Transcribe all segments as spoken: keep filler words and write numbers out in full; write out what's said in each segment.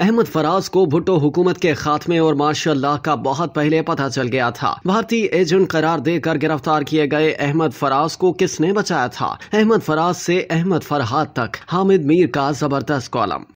अहमद फराज को भुट्टो हुकूमत के खात्मे और मार्शल लॉ का बहुत पहले पता चल गया था। भारतीय एजेंट करार देकर गिरफ्तार किए गए अहमद फराज को किसने बचाया था? अहमद फराज से अहमद फरहाद तक हामिद मीर का जबरदस्त कॉलम।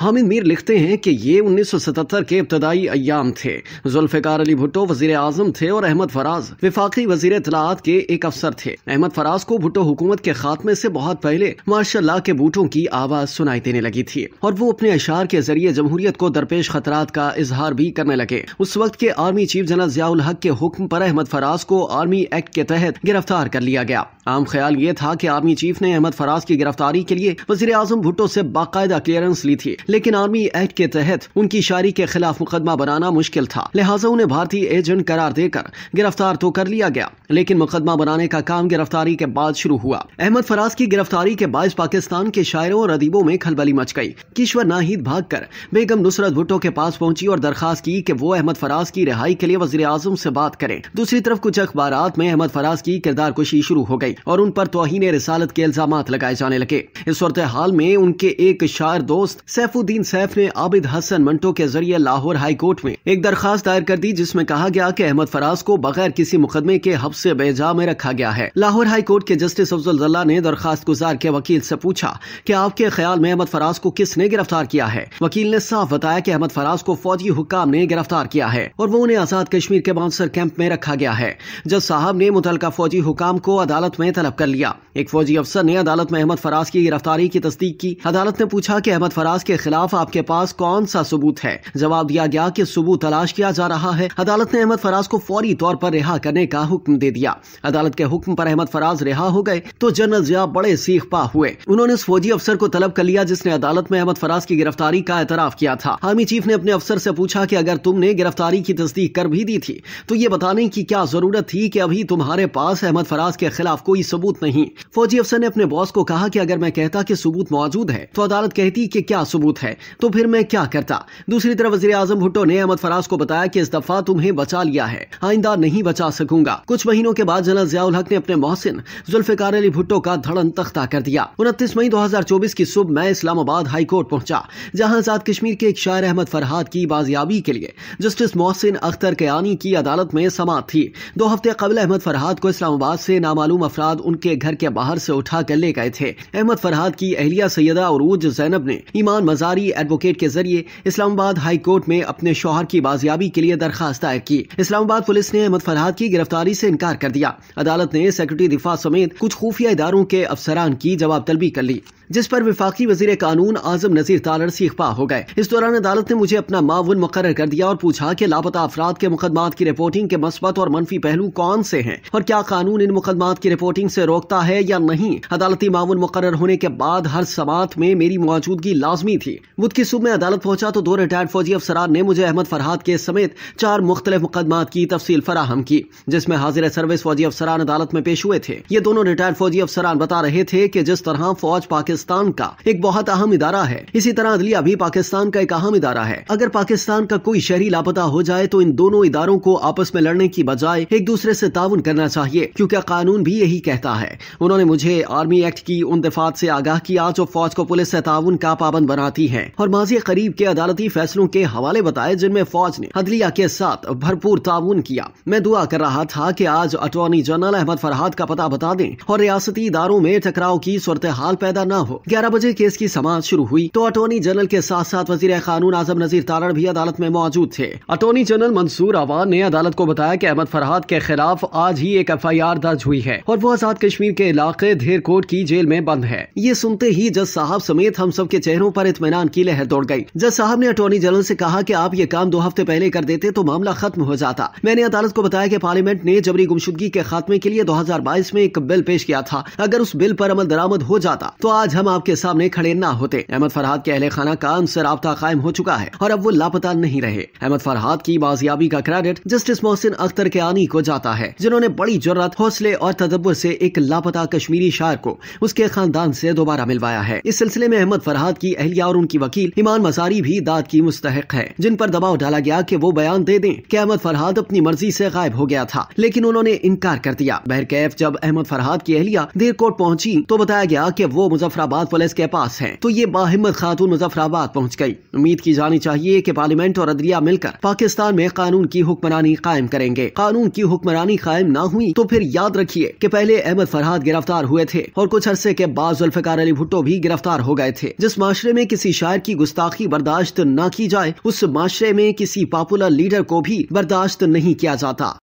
हामिद मीर लिखते हैं कि ये उन्नीस सौ सतहत्तर के इब्तदाई अयाम थे। जुल्फिकार अली भुट्टो वजीर आजम थे और अहमद फराज विफाकी वजीर इतलाआत के एक अफसर थे। अहमद फराज को भुट्टो हुकूमत के खात्मे से बहुत पहले मार्शल लॉ के बूटों की आवाज़ सुनाई देने लगी थी और वो अपने अशार के जरिए जमहूरियत को दरपेश खतरात का इजहार भी करने लगे। उस वक्त के army chief general Zia ul Haq के हुक्म पर अहमद फराज को आर्मी एक्ट के तहत गिरफ्तार कर लिया गया। आम ख्याल ये था कि आर्मी चीफ ने अहमद फराज की गिरफ्तारी के लिए वजीर आजम भुट्टो से बाकायदा क्लियरेंस ली थी, लेकिन आर्मी एक्ट के तहत उनकी शायरी के खिलाफ मुकदमा बनाना मुश्किल था, लिहाजा उन्हें भारतीय एजेंट करार देकर गिरफ्तार तो कर लिया गया, लेकिन मुकदमा बनाने का काम गिरफ्तारी के बाद शुरू हुआ। अहमद फराज की गिरफ्तारी के बायस पाकिस्तान के शायरों और अदीबों में खलबली मच गई। किशवर नाहिद भाग कर बेगम नुसरत भुट्टो के पास पहुंची और दरखास्त की कि वो अहमद फराज की रिहाई के लिए वजीर आजम से बात करें। दूसरी तरफ कुछ अखबार में अहमद फराज की किरदार कुशी शुरू हो गई और उन पर तौहीन रिसालत के इल्जामात लगाए जाने लगे। इस सूरत हाल में उनके एक शायर दोस्त पुदीन सैफ ने आबिद हसन मंटो के जरिए लाहौर हाई कोर्ट में एक दरखास्त दायर कर दी, जिसमें कहा गया कि अहमद फराज को बगैर किसी मुकदमे के हब्स से बेजा में रखा गया है। लाहौर हाई कोर्ट के जस्टिस अफजलुल्लाह ने दरखास्त गुजार के वकील से पूछा कि आपके ख्याल में अहमद फराज को किसने गिरफ्तार किया है? वकील ने साफ बताया कि अहमद फराज को फौजी हुक्काम ने गिरफ्तार किया है और वो उन्हें आजाद कश्मीर के बाउंसर कैंप में रखा गया है। जज साहब ने मुतलका फौजी हुक्काम को अदालत में तलब कर लिया। एक फौजी अफसर ने अदालत में अहमद फराज की गिरफ्तारी की तस्दीक की। अदालत ने पूछा कि अहमद फराज के खिलाफ आपके पास कौन सा सबूत है? जवाब दिया गया कि सबूत तलाश किया जा रहा है। अदालत ने अहमद फराज को फौरी तौर पर रिहा करने का हुक्म दे दिया। अदालत के हुक्म पर अहमद फराज रिहा हो गए तो जनरल ज़िया बड़े सीख पा हुए। उन्होंने उस फौजी अफसर को तलब कर लिया जिसने अदालत में अहमद फराज की गिरफ्तारी का एतराफ किया था। आर्मी चीफ ने अपने अफसर से पूछा कि अगर तुमने गिरफ्तारी की तस्दीक कर भी दी थी तो ये बताने की क्या जरूरत थी कि अभी तुम्हारे पास अहमद फराज के खिलाफ कोई सबूत नहीं? फौजी अफसर ने अपने बॉस को कहा कि अगर मैं कहता कि सबूत मौजूद है तो अदालत कहती कि क्या सबूत है, तो फिर मैं क्या करता? दूसरी तरफ वजीर आजम भुट्टो ने अहमद फराज को बताया कि इस दफा तुम्हें बचा लिया है, आइंदा नहीं बचा सकूंगा। कुछ महीनों के बाद जनरल ज़िया उल हक ने अपने मोहसिन जुल्फिकार अली भुट्टो का धड़न तख्ता कर दिया। उनतीस मई दो हजार चौबीस की सुबह मैं इस्लामाबाद हाई कोर्ट पहुंचा, जहां आजाद कश्मीर के एक शायर अहमद फरहाद की बाजियाबी के लिए जस्टिस मोहसिन अख्तर कयानी की अदालत में समाअत थी। दो हफ्ते कबल अहमद फरहाद को इस्लामाबाद से नामालूम अफराद उनके घर के बाहर से उठा कर ले गए थे। अहमद फरहाद की अहलिया सैयदा उरूज जैनब ने ईमान मजारी एडवोकेट के जरिए इस्लामाबाद हाई कोर्ट में अपने शौहर की बाजियाबी के लिए दरखास्त दायर की। इस्लामाबाद पुलिस ने अहमद फरहाद की गिरफ्तारी से इनकार कर दिया। अदालत ने सेक्रेटरी दिफा समेत कुछ खुफिया इदारों के अफसरान की जवाब तलबी कर ली, जिस पर विफाकी वजीर कानून आजम नजीर तालर सीखपा हो गए। इस दौरान अदालत ने मुझे अपना मावुन मुकर्रर कर दिया और पूछा कि लापता अफराद के मुकदमात की रिपोर्टिंग के मस्बत और मनफी पहलू कौन से हैं और क्या कानून इन मुकदमात की रिपोर्टिंग से रोकता है या नहीं। अदालती मावुन मुकर्रर होने के बाद हर समात में मेरी मौजूदगी लाजमी थी। बुध की सुबह में अदालत पहुंचा तो दो रिटायर्ड फौजी अफसरान ने मुझे अहमद फरहाद के समेत चार मुख्तलिफ मुकदमात की तफसील फराहम की, जिसमें हाजिर सर्विस फौजी अफसरान अदालत में पेश हुए थे। ये दोनों रिटायर्ड फौजी अफसरान बता रहे थे कि जिस तरह फौज पाकिस्तान का एक बहुत अहम इदारा है, इसी तरह अदलिया भी पाकिस्तान का एक अहम इदारा है। अगर पाकिस्तान का कोई शहरी लापता हो जाए तो इन दोनों इदारों को आपस में लड़ने की बजाय एक दूसरे से ताउन करना चाहिए, क्योंकि कानून भी यही कहता है। उन्होंने मुझे आर्मी एक्ट की उन दफात से आगाह किया जो फौज को पुलिस से ताउन का पाबंद बनाती है और माजी करीब के अदालती फैसलों के हवाले बताए जिनमें फौज ने अदलिया के साथ भरपूर ताउन किया। मैं दुआ कर रहा था कि आज अटॉर्नी जनरल अहमद फरहाद का पता बता दें और रियासती इदारों में टकराव की सूरत हाल पैदा न हो। ग्यारह बजे केस की समाअत शुरू हुई तो अटॉर्नी जनरल के साथ साथ वजीर कानून आजम नजीर तालर भी अदालत में मौजूद थे। अटॉर्नी जनरल मंसूर आवान ने अदालत को बताया कि अहमद फरहाद के खिलाफ आज ही एक एफ आई आर दर्ज हुई है और वो आजाद कश्मीर के इलाके धेरकोट की जेल में बंद है। ये सुनते ही जज साहब समेत हम सब के चेहरों पर इत्मीनान की लहर दौड़ गई। जज साहब ने अटॉर्नी जनरल से कहा कि आप ये काम दो हफ्ते पहले कर देते तो मामला खत्म हो जाता। मैंने अदालत को बताया कि पार्लियामेंट ने जबरी गुमशुदगी के खात्मे के लिए दो हजार बाईस में एक बिल पेश किया था, अगर उस बिल पर अमल दरामद हो जाता तो आज हम आपके सामने खड़े ना होते। अहमद फरहाद के अहले खाना का उनसे राब्ता कायम हो चुका है और अब वो लापता नहीं रहे। अहमद फरहाद की बाजियाबी का क्रेडिट जस्टिस मोहसिन अख्तर कयानी को जाता है, जिन्होंने बड़ी जुर्रत, हौसले और तदब्बुर से एक लापता कश्मीरी शायर को उसके खानदान से दोबारा मिलवाया है। इस सिलसिले में अहमद फरहाद की अहलिया और उनकी वकील ईमान मसारी भी दाद की मुस्तहक है, जिन पर दबाव डाला गया कि वो बयान दे दें कि अहमद फरहाद अपनी मर्जी से गायब हो गया था, लेकिन उन्होंने इनकार कर दिया। बहरकैफ जब अहमद फरहाद की अहलिया देर कोर्ट पहुँची तो बताया गया कि वो मुजफ्फराबाद पुलिस के पास है, तो ये बाहिम्मत खातून मुजफ्फराबाद पहुँच गयी। उम्मीद की जानी चाहिए कि पार्लियामेंट और अदलिया मिलकर पाकिस्तान में कानून की हुक्मरानी कायम करेंगे। कानून की हुक्मरानी कायम ना हुई तो फिर याद रखिए कि पहले अहमद फरहाद गिरफ्तार हुए थे और कुछ अरसे के बाद जुल्फिकार अली भुट्टो भी गिरफ्तार हो गए थे। जिस माशरे में किसी शायर की गुस्ताखी बर्दाश्त न की जाए, उस माशरे में किसी पॉपुलर लीडर को भी बर्दाश्त नहीं किया जाता।